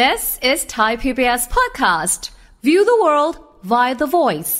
This is Thai PBS Podcast. View the world via the voice.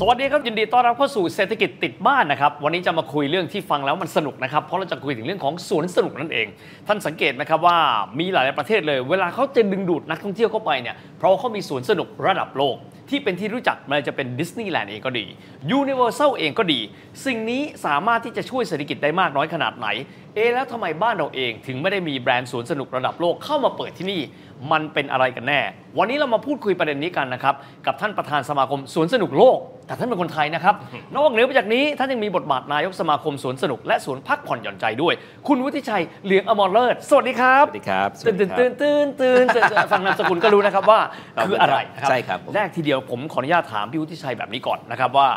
สวัสดีครับยินดีต้อนรับเข้าสู่เศรษฐกิจติดบ้านนะครับวันนี้จะมาคุยเรื่องที่ฟังแล้วมันสนุกนะครับเพราะเราจะคุยถึงเรื่องของสวนสนุกนั่นเองท่านสังเกตไหมครับว่ามีหลายประเทศเลยเวลาเขาจะดึงดูดนักท่องเที่ยวเข้าไปเนี่ยเพราะเขามีสวนสนุกระดับโลกที่เป็นที่รู้จักมันจะเป็นดิสนีย์แลนด์เองก็ดียูนิเวอร์แซลเองก็ดีสิ่งนี้สามารถที่จะช่วยเศรษฐกิจได้มากน้อยขนาดไหนแล้วทำไมบ้านเราเองถึงไม่ได้มีแบรนด์สวนสนุกระดับโลกเข้ามาเปิดที่นี่มันเป็นอะไรกันแน่วันนี้เรามาพูดคุยประเด็นนี้กันนะครับกับท่านประธานสมาคมสวนสนุกโลกแต่ท่านเป็นคนไทยนะครับ นอกเหนือไปจากนี้ท่านยังมีบทบาทนายกสมาคมสวนสนุกและสวนพักผ่อนหย่อนใจด้วยคุณวุฒิชัยเหลืองอมรเลิศสวัสดีครับสวัสดีครับตื่นฟังนามสกุลก็รู้นะครับว่าคืออะไรใช่ครับแรกทีเดียวผมขออนุญาตถามพี่วุฒิชัยแบบนี้ก่อนนะครับว่า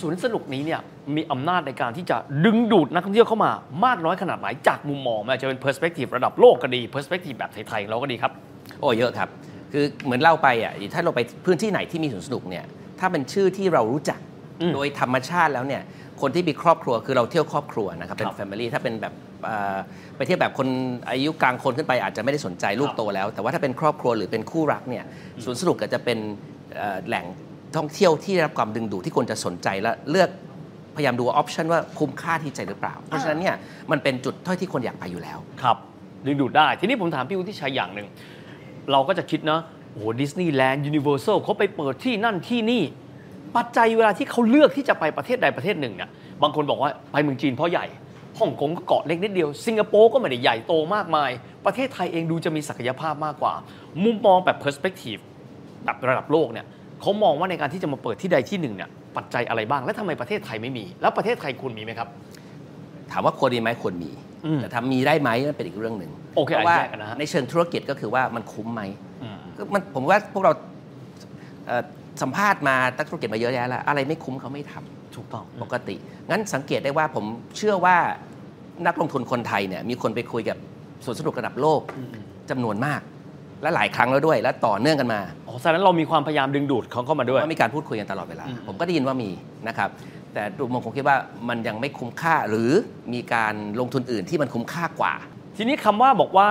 สวนสนุกนี้เนี่ยมีอำนาจในการที่จะดึงดูดนักท่องเที่ยวเข้ามามากน้อยขนาดไหนจากมุมมองอาจจะเป็น perspective ระดับโลกก็ดี perspective แบบไทยๆเราก็ดีครับโอ้เยอะครับคือเหมือนเล่าไปอ่ะถ้าเราไปพื้นที่ไหนที่มีสวนสนุกเนี่ยถ้าเป็นชื่อที่เรารู้จักโดยธรรมชาติแล้วเนี่ยคนที่มีครอบครัวคือเราเที่ยวครอบครัวนะครับเป็น family ถ้าเป็นแบบไปเที่ยวแบบคนอายุกลางคนขึ้นไปอาจจะไม่ได้สนใจลูกโตแล้วแต่ว่าถ้าเป็นครอบครัวหรือเป็นคู่รักเนี่ยสวนสนุกก็จะเป็นแหล่งท่องเที่ยวที่ได้รับความดึงดูดที่คนจะสนใจและเลือกพยายามดูออปชันว่าคุ้มค่าที่ใจหรือเปล่าเพราะฉะนั้นเนี่ยมันเป็นจุดท่อยที่คนอยากไปอยู่แล้วครับดึงดูดได้ทีนี้ผมถามพี่วุฒิชัยอย่างหนึ่งเราก็จะคิดนะโอ้ดิสนีย์แลนด์ยูนิเวอร์แซลเขาไปเปิดที่นั่นที่นี่ปัจจัยเวลาที่เขาเลือกที่จะไปประเทศใดประเทศหนึ่งเนี่ยบางคนบอกว่าไปเมืองจีนเพราะใหญ่ฮ่องกงก็เกาะเล็กนิดเดียวสิงคโปร์ก็ไม่ได้ใหญ่โตมากมายประเทศไทยเองดูจะมีศักยภาพมากกว่ามุมมองแบบ perspective แบบระดับโลกเนี่ยเขามองว่าในการที่จะมาเปิดที่ใดที่หนึ่งเนี่ยปัจจัยอะไรบ้างและทำไมประเทศไทยไม่มีแล้วประเทศไทยควรมีไหมครับถามว่าควรมีไหมควรมีแต่ทำมีได้ไหมมันเป็นอีกเรื่องหนึ่งเพราะว่าในเชิงธุรกิจก็คือว่ามันคุ้มไหมผมว่าพวกเราสัมภาษณ์มานักธุรกิจมาเยอะแยะแล้วอะไรไม่คุ้มเขาไม่ทำถูกต้องปกติงั้นสังเกตได้ว่าผมเชื่อว่านักลงทุนคนไทยเนี่ยมีคนไปคุยกับสวนสนุกระดับโลกจำนวนมากและหลายครั้งแล้วด้วยและต่อเนื่องกันมาอ๋อฉะนั้นเรามีความพยายามดึงดูดเขาเข้ามาด้วยมีการพูดคุยกันตลอดเวลาผมก็ได้ยินว่ามีนะครับแต่ดูมองคงคิดว่ามันยังไม่คุ้มค่าหรือมีการลงทุนอื่นที่มันคุ้มค่ากว่าทีนี้คำว่าบอกว่า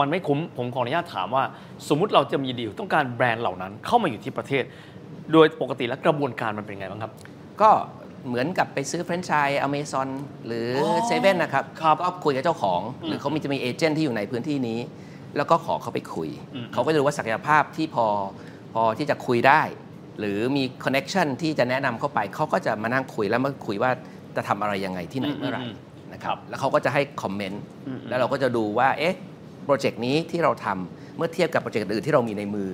มันไม่คุ้มผมขออนุญาตถามว่าสมมุติเราจะมีดีลต้องการแบรนด์เหล่านั้นเข้ามาอยู่ที่ประเทศโดยปกติแล้วกระบวนการมันเป็นไงบ้างครับก็เหมือนกับไปซื้อแฟรนไชส์อเมซอนหรือเซเว่นนะครับก็คุยกับเจ้าของหรือเขามีจะมีเอเจนต์ที่อยู่ในพื้นที่นี้แล้วก็ขอเขาไปคุยเขาก็จะรู้ว่าศักยภาพที่พอที่จะคุยได้หรือมีคอนเนคชันที่จะแนะนำเข้าไปเขาก็จะมานั่งคุยแล้วมาคุยว่าจะทำอะไรยังไงที่ไหนเมื่อไหร่นะครับแล้วเขาก็จะให้คอมเมนต์แล้วเราก็จะดูว่าเอ๊ะโปรเจกต์นี้ที่เราทำเมื่อเทียบกับโปรเจกต์อื่นที่เรามีในมือ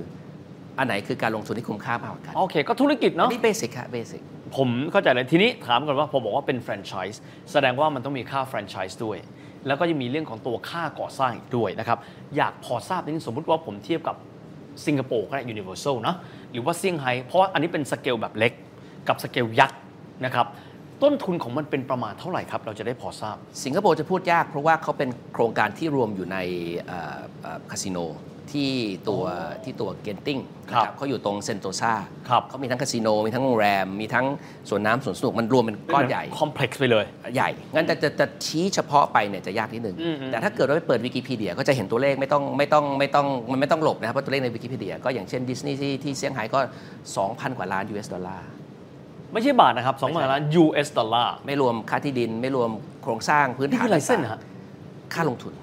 อันไหนคือการลงทุนที่คุ้มค่ามากกว่ากันโอเคก็ธุรกิจเนาะนี่เบสิกค่ะเบสิกผมเข้าใจเลยทีนี้ถามกันว่าพอบอกว่าเป็นแฟรนไชส์แสดงว่ามันต้องมีค่าแฟรนไชส์ด้วยแล้วก็จะมีเรื่องของตัวค่าก่อสร้างอีกด้วยนะครับอยากพอทราบนิดนึงสมมุติว่าผมเทียบกับสิงคโปร์ก็ได้ Universal นะหรือว่าเซี่ยงไฮ้เพราะอันนี้เป็นสเกลแบบเล็กกับสเกลยักษ์นะครับต้นทุนของมันเป็นประมาณเท่าไหร่ครับเราจะได้พอทราบสิงคโปร์จะพูดยากเพราะว่าเขาเป็นโครงการที่รวมอยู่ในคาสิโนที่ตัวเกนติ้งนะครับเขาอยู่ตรงเซนโตซาเขามีทั้งคาสิโนมีทั้งโรงแรมมีทั้งสวนน้ำสวนสนุกมันรวมเป็นก้อนใหญ่คอมเพล็กซ์ไปเลยใหญ่งั้นจะชี้เฉพาะไปเนี่ยจะยากนิดนึงแต่ถ้าเกิดว่าไปเปิดวิกิพีเดียก็จะเห็นตัวเลขไม่ต้องหลบนะครับเพราะตัวเลขในวิกิพีเดียก็อย่างเช่นดิสนีย์ที่เซี่ยงไฮ้ก็ 2,000 กว่าล้าน US ดอลลาร์ไม่ใช่บาทนะครับ 2,000 ล้าน US ดอลลาร์ไม่รวมค่าที่ดินไม่รวมโครงสร้างพื้นฐานอะไรเส้นฮะค่าลงทุน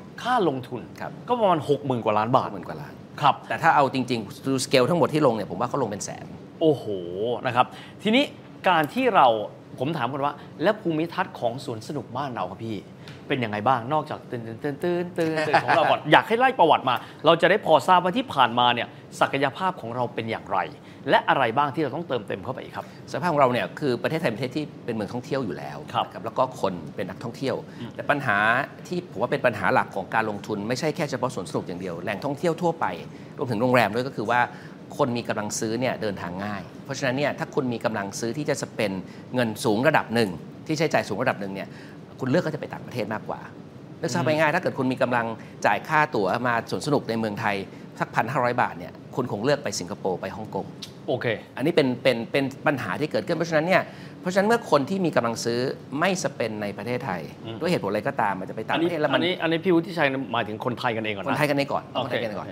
ก็ประมาณ 60,000 กว่าล้านบาทครับแต่ถ้าเอาจริงๆดูสเกลทั้งหมดที่ลงเนี่ยผมว่าเขาลงเป็นแสนโอ้โหนะครับทีนี้การที่ผมถามกันว่าแล้วภูมิทัศน์ของสวนสนุกบ้านเราครับพี่เป็นยังไงบ้างนอกจากตื่นของเราก่อนอยากให้ไล่ประวัติมาเราจะได้พอทราบว่าที่ผ่านมาเนี่ยศักยภาพของเราเป็นอย่างไรและอะไรบ้างที่เราต้องเติมเต็มเข้าไปอีกครับศักยภาพของเราเนี่ยคือประเทศไทยเป็นประเทศที่เป็นเมืองท่องเที่ยวอยู่แล้วครับแล้วก็คนเป็นนักท่องเที่ยวแต่ปัญหาที่ผมว่าเป็นปัญหาหลักของการลงทุนไม่ใช่แค่เฉพาะสวนสนุกอย่างเดียวแหล่งท่องเที่ยวทั่วไปรวมถึงโรงแรมด้วยก็คือว่าคนมีกำลังซื้อเนี่ยเดินทางง่ายเพราะฉะนั้นเนี่ยถ้าคุณมีกำลังซื้อที่จะสเปนเงินสูงระดับหนึ่งที่ใช้จ่ายสูงระดับหนึ่งเนี่ยคุณเลือกก็จะไปต่างประเทศมากกว่านึกซะไปง่ายถ้าเกิดคุณมีกำลังจ่ายค่าตั๋วมาสวนสนุกในเมืองไทย สัก1,500 บาทเนี่ยคุณคงเลือกไปสิงคโปร์ไปฮ่องกงโอเคอันนี้เป็นปัญหาที่เกิดขึ้นเพราะฉะนั้นเมื่อคนที่มีกำลังซื้อไม่สเปนในประเทศไทยด้วยเหตุผลอะไรก็ตามมันจะไปต่างประเทศแล้วอันนี้พี่วุฒิชัยหมายถึงคนไทยกันเองก่อนคนไทยกันเองก่อน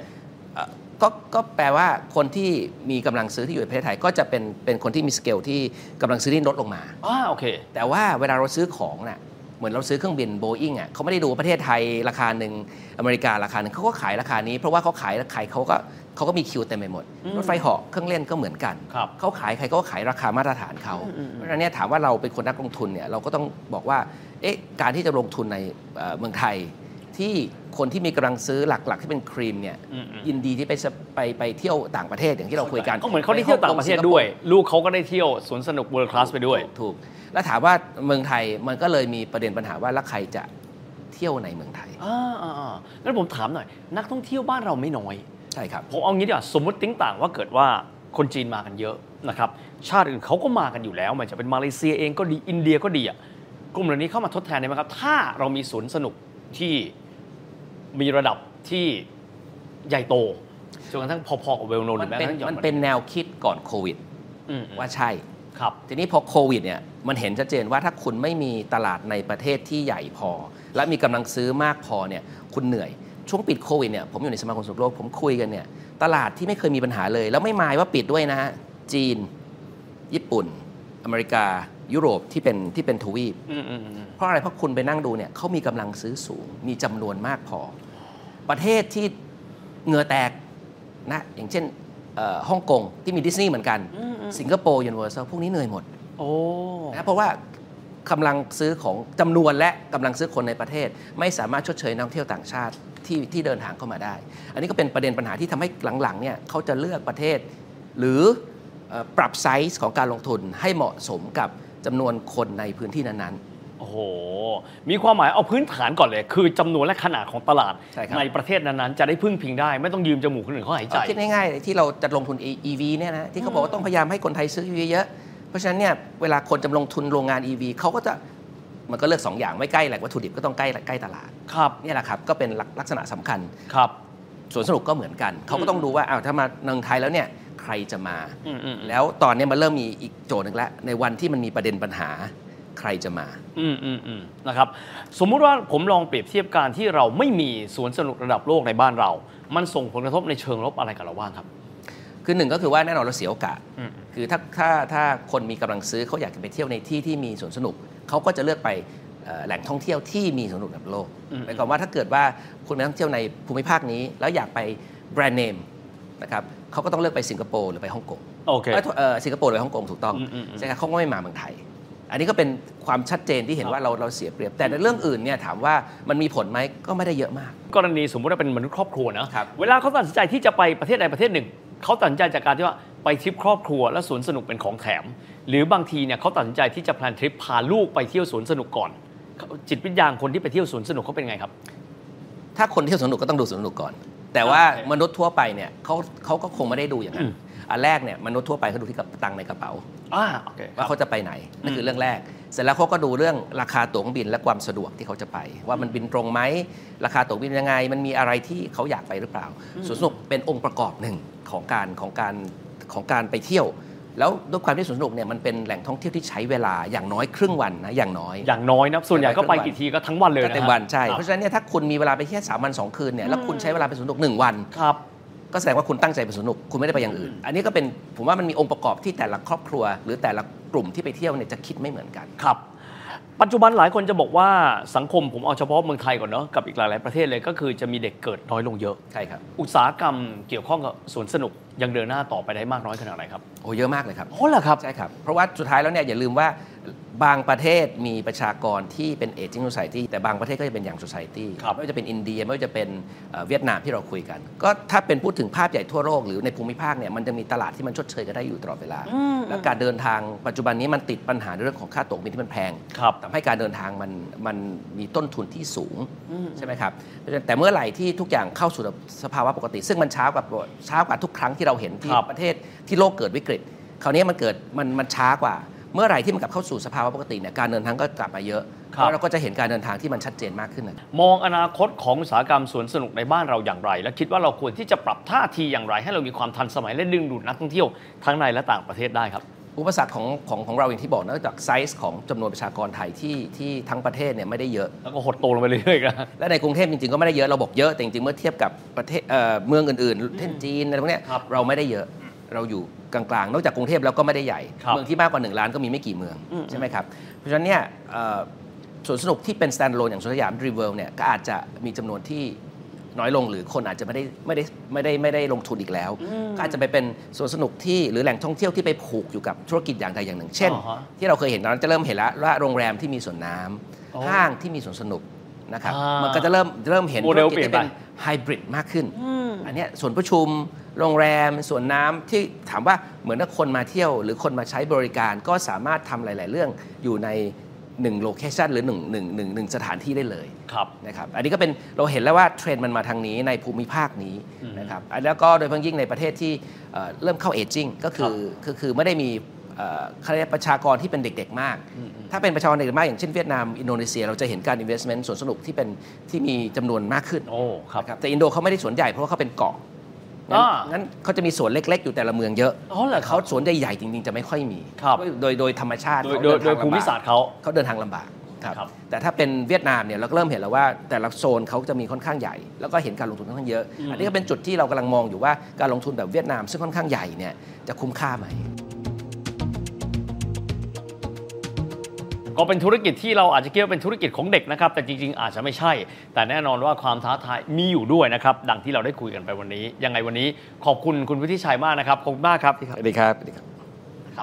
ก็แปลว่าคนที่มีกำลังซื้อที่อยู่ในประเทศไทยก็จะเป็นคนที่มีสเกลที่กำลังซื้อที่ลดลงมาโอเคแต่ว่าเวลาเราซื้อของน่ะเหมือนเราซื้อเครื่องบิน Boeing อ่ะเขาไม่ได้ดูประเทศไทยราคาหนึ่งอเมริการาคาหนึ่งเขาก็ขายราคานี้เพราะว่าเขาขายเขาก็มีคิวเต็มไปหมดรถไฟเหาะเครื่องเล่นก็เหมือนกันเขาขายใครก็ขายราคามาตรฐานเขาเพราะฉะนั้นเนี่ยถามว่าเราเป็นคนนักลงทุนเนี่ยเราก็ต้องบอกว่าการที่จะลงทุนในเมืองไทยที่คนที่มีกำลังซื้อหลักๆที่เป็นครีมเนี่ยยินดีที่ไปเที่ยวต่างประเทศอย่างที่เราคุยกันก็เหมือนเขาได้เที่ยวต่างประเทศด้วยลูกเขาก็ได้เที่ยวสวนสนุกเวิลด์คลาสไปด้วยถูกแล้วถามว่าเมืองไทยมันก็เลยมีประเด็นปัญหาว่าแล้วใครจะเที่ยวในเมืองไทยงั้นผมถามหน่อยนักท่องเที่ยวบ้านเราไม่น้อยใช่ครับผมเอางี้ดีกว่าสมมติติ้งต่างว่าเกิดว่าคนจีนมากันเยอะนะครับชาติอื่นเขาก็มากันอยู่แล้วมันจะเป็นมาเลเซียเองก็ดีอินเดียก็ดีกลุ่มเหล่านี้เข้ามาทดแทนได้ไหมครับถ้าเรามีสวนสนุกที่มีระดับที่ใหญ่โตจนกระทั่งพอๆกับเวลโนนหรือแม้กระทั่งมันเป็นแนวคิดก่อนโควิดว่าใช่ครับทีนี้พอโควิดเนี่ยมันเห็นชัดเจนว่าถ้าคุณไม่มีตลาดในประเทศที่ใหญ่พอและมีกำลังซื้อมากพอเนี่ยคุณเหนื่อยช่วงปิดโควิดเนี่ยผมอยู่ในสมาคมสุขโลกผมคุยกันเนี่ยตลาดที่ไม่เคยมีปัญหาเลยแล้วไม่หมายว่าปิดด้วยนะฮะจีนญี่ปุ่นอเมริกายุโรปที่เป็นทวีปเพราะอะไรเพราะคุณไปนั่งดูเนี่ยเขามีกำลังซื้อสูงมีจำนวนมากพอประเทศที่เหงื่อแตกนะอย่างเช่นฮ่องกงที่มีดิสนีย์เหมือนกันสิงคโปร์ยูนิเวอร์แซลพวกนี้เหนื่อยหมดนะเพราะว่ากำลังซื้อของจำนวนและกำลังซื้อคนในประเทศไม่สามารถชดเชยนักท่องเที่ยวต่างชาติที่เดินทางเข้ามาได้อันนี้ก็เป็นประเด็นปัญหาที่ทำให้หลังๆเนี่ยเขาจะเลือกประเทศหรือปรับไซส์ของการลงทุนให้เหมาะสมกับจำนวนคนในพื้นที่นั้นๆโอ้โหมีความหมายเอาพื้นฐานก่อนเลยคือจำนวนและขนาดของตลาด ในประเทศนั้นๆจะได้พึ่งพิงได้ไม่ต้องยืมจมูกคนอื่นเขาหายใจคิดง่ายๆที่เราจะลงทุน EV เนี่ยนะที่เขาบอกว่าต้องพยายามให้คนไทยซื้อ EV เยอะเพราะฉะนั้นเนี่ยเวลาคนจะลงทุนโรงงาน EV เขาก็จะมันก็เลือก2 อย่างไม่ใกล้แหล่งวัตถุดิบก็ต้องใกล้ตลาดครับนี่แหละครับก็เป็นลักษณะสำคัญครับสวนสนุกก็เหมือนกันเขาก็ต้องดูว่าอ้าวถ้ามาเมืองไทยแล้วเนี่ยใครจะมาแล้วตอนนี้มันเริ่มมีอีกโจทย์หนึ่งแล้วในวันที่มันมีประเด็นปัญหาใครจะมานะครับสมมุติว่าผมลองเปรียบเทียบการที่เราไม่มีสวนสนุกระดับโลกในบ้านเรามันส่งผลกระทบในเชิงลบอะไรกับเราบ้างครับคือหนึ่งก็คือว่าแน่นอนเราเสียโอกาสคือถ้าคนมีกำลังซื้อเขาอยากจะไปเที่ยวในที่ที่มีสวนสนุกเขาก็จะเลือกไปแหล่งท่องเที่ยวที่มีสวนสนุกระดับโลกหมายความว่าถ้าเกิดว่าคุณไปท่องเที่ยวในภูมิภาคนี้แล้วอยากไปแบรนด์เนมนะครับเขาก็ต้องเลือกไปสิงคโปร์หรือไปฮ่องกงสิงคโปร์หรือฮ่องกงถูกต้องใช่ครับเขาก็ไม่มาเมืองไทยอันนี้ก็เป็นความชัดเจนที่เห็นว่าเราเสียเปรียบแต่ในเรื่องอื่นเนี่ยถามว่ามันมีผลไหมก็ไม่ได้เยอะมากกรณีสมมติว่าเป็นมนุษย์ครอบครัวนะเวลาเขาตัดสินใจที่จะไปประเทศใดประเทศหนึ่งเขาตัดสินใจจากการที่ว่าไปทริปครอบครัวและสวนสนุกเป็นของแถมหรือบางทีเนี่ยเขาตัดสินใจที่จะแพลนทริปพาลูกไปเที่ยวสวนสนุกก่อนจิตวิญญาณคนที่ไปเที่ยวสวนสนุกเขาเป็นไงครับถ้าคนเที่ยวสวนสนุกก็ต้องดูสวนสนุกก่อนแต่ว่ามนุษย์ทั่วไปเนี่ยเขาก็คงไม่ได้ดูอย่างนั้นอันแรกเนี่ยมนุษย์ทั่วไปเขาดูที่ตังในกระเป๋าว่าเขาจะไปไหนนั่นคือเรื่องแรกเสร็จแล้วเขาก็ดูเรื่องราคาตั๋วบินและความสะดวกที่เขาจะไปว่ามันบินตรงไหมราคาตั๋วบินยังไงมันมีอะไรที่เขาอยากไปหรือเปล่าสวนสนุกเป็นองค์ประกอบหนึ่งของการไปเที่ยวแล้วด้วยความที่สวนสนุกเนี่ยมันเป็นแหล่งท่องเที่ยวที่ใช้เวลาอย่างน้อยครึ่งวันนะอย่างน้อยนะส่วนใหญ่ก็ไปกี่ทีก็ทั้งวันเลยนะเต็มวันใช่เพราะฉะนั้นเนี่ยถ้าคุณมีเวลาไปแค่3 วัน 2 คืนเนี่ยแล้วคุณใช้เวลาไปสวนสนุก1 วันครับก็แสดงว่าคุณตั้งใจไปสนุกคุณไม่ได้ไปอย่างอื่นอันนี้ก็เป็นผมว่ามันมีองค์ประกอบที่แต่ละครอบครัวหรือแต่ละกลุ่มที่ไปเที่ยวเนี่ยจะคิดไม่เหมือนกันครับปัจจุบันหลายคนจะบอกว่าสังคมผมเอาเฉพาะเมืองไทยก่อนเนาะกับอีกหลายๆประเทศเลยก็คือจะมีเด็กเกิดน้อยลงเยอะใช่ครับอุตสาหกรรมเกี่ยวข้องกับสวนสนุกยังเดินหน้าต่อไปได้มากน้อยขนาดไหนครับโอ้เยอะมากเลยครับโอ้เหรอครับใช่ครับเพราะว่าสุดท้ายแล้วเนี่ยอย่าลืมว่าบางประเทศมีประชากรที่เป็นเอจิ้งโซไซตี้แต่บางประเทศก็จะเป็นยังโซไซตี้ไม่ว่าจะเป็นอินเดียไม่ว่าจะเป็นเวียดนามที่เราคุยกันก็ถ้าเป็นพูดถึงภาพใหญ่ทั่วโลกหรือในภูมิภาคเนี่ยมันจะมีตลาดที่มันชดเชยกันได้อยู่ตลอดเวลาและการเดินทางปัจจุบันนี้มันติดปัญหาในเรื่องของค่าตั๋วบินที่มันแพงทำให้การเดินทางมันมีต้นทุนที่สูงใช่ไหมครับแต่เมื่อไหร่ที่ทุกอย่างเข้าสู่สภาวะปกติซึ่งมันช้ากว่าทุกครั้งที่เราเห็นที่ประเทศที่โลกเกิดวิกฤตคราวนี้มันเกิดมันช้ากว่า เมื่อไหร่ที่มันกลับเข้าสู่สภาวะปกติเนี่ยการเดินทางก็กลับมาเยอะแล้วเราก็จะเห็นการเดินทางที่มันชัดเจนมากขึ้นมองอนาคตของอุตสาหกรรมสวนสนุกในบ้านเราอย่างไรและคิดว่าเราควรที่จะปรับท่าทีอย่างไรให้เรามีความทันสมัยและดึงดูดนักท่องเที่ยวทั้งในและต่างประเทศได้ครับอุปสรรคของเราอย่างที่บอกนอกจากไซส์ของจำนวนประชากรไทยที่ทั้งประเทศเนี่ยไม่ได้เยอะแล้วก็หดโตลงไปเรื่อยๆและในกรุงเทพจริงๆก็ไม่ได้เยอะเราบอกเยอะแต่จริงๆเมื่อเทียบกับประเทศเมืองอื่นๆเช่นจีนอะไรพวกนี้เราไม่ได้เยอะเราอยู่กลางๆนอกจากกรุงเทพแล้วก็ไม่ได้ใหญ่เมืองที่มากกว่า1 ล้านก็มีไม่กี่เมืองใช่ไหมครับเพราะฉะนั้นเนี่ยสวนสนุกที่เป็น standalone อย่างสวนสยามรีเวิลด์เนี่ยก็อาจจะมีจำนวนที่น้อยลงหรือคนอาจจะไม่ได้ลงทุนอีกแล้วก็อาจจะไปเป็นสวนสนุกที่หรือแหล่งท่องเที่ยวที่ไปผูกอยู่กับธุรกิจอย่างใดอย่างหนึ่งเช่นที่เราเคยเห็นตอนนั้นจะเริ่มเห็นแล้วว่าโรงแรมที่มีสวนน้ำห้างที่มีสวนสนุกนะครับมันก็จะเริ่มเห็นธุรกิจที่เป็นไฮบริดมากขึ้นอันนี้สวนประชุมโรงแรมสวนน้ำที่ถามว่าเหมือนถ้าคนมาเที่ยวหรือคนมาใช้บริการก็สามารถทำหลายๆเรื่องอยู่ใน1โลเคชันหรือ1สถานที่ได้เลยนะครับอันนี้ก็เป็นเราเห็นแล้วว่าเทรนด์มันมาทางนี้ในภูมิภาคนี้นะครับแล้วก็โดยเฉพาะยิ่งในประเทศที่เริ่มเข้าเอจจิ้งก็คือไม่ได้มีประชากรที่เป็นเด็กๆมากถ้าเป็นประชากรเด็กๆมากอย่างเช่นเวียดนามอินโดนีเซียเราจะเห็นการ investment สวนสนุกที่มีจำนวนมากขึ้นครับแต่อินโดเขาไม่ได้สวนใหญ่เพราะว่าเขาเป็นเกาะงั้นเขาจะมีสวนเล็กๆอยู่แต่ละเมืองเยอะเขาสวนใหญ่ๆจริงๆจะไม่ค่อยมีโดยธรรมชาติโดยภูมิศาสตร์เขาเดินทางลำบากครับแต่ถ้าเป็นเวียดนามเนี่ยเราก็เริ่มเห็นแล้วว่าแต่ละโซนเขาจะมีค่อนข้างใหญ่แล้วก็เห็นการลงทุนค่อนข้างเยอะอันนี้ก็เป็นจุดที่เรากำลังมองอยู่ว่าการลงทุนแบบเวียดนามซึ่งค่อนข้างใหญ่เนี่ยจะคุ้มค่าไหมก็เป็นธุรกิจที่เราอาจจะคิดว่าเป็นธุรกิจของเด็กนะครับแต่จริงๆอาจจะไม่ใช่แต่แน่นอนว่าความท้าทายมีอยู่ด้วยนะครับดังที่เราได้คุยกันไปวันนี้ยังไงวันนี้ขอบคุณคุณวุฒิชัยมากนะครับขอบคุณมากครับสวัสดีครับสวัสดีครั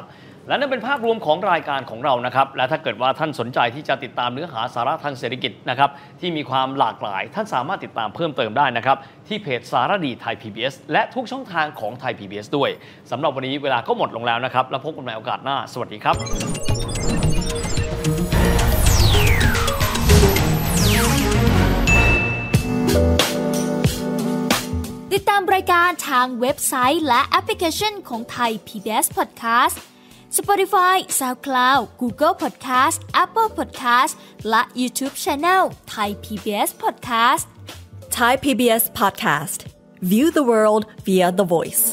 บและนั่นเป็นภาพรวมของรายการของเรานะครับและถ้าเกิดว่าท่านสนใจที่จะติดตามเนื้อหาสาระทางเศรษฐกิจนะครับที่มีความหลากหลายท่านสามารถติดตามเพิ่มเติมได้นะครับที่เพจสารดีไทย PBS และทุกช่องทางของไทย PBS ด้วยสำหรับวันนี้เวลาก็หมดลงแล้วนะครับแล้วพบกันใหม่โอกาสหน้าสวัสดีครับติดตามรายการทางเว็บไซต์และแอปพลิเคชันของไทย PBS Podcast Spotify, SoundCloud, Google Podcast, Apple Podcast และ YouTube Channel Thai PBS Podcast Thai PBS Podcast View the world via the voice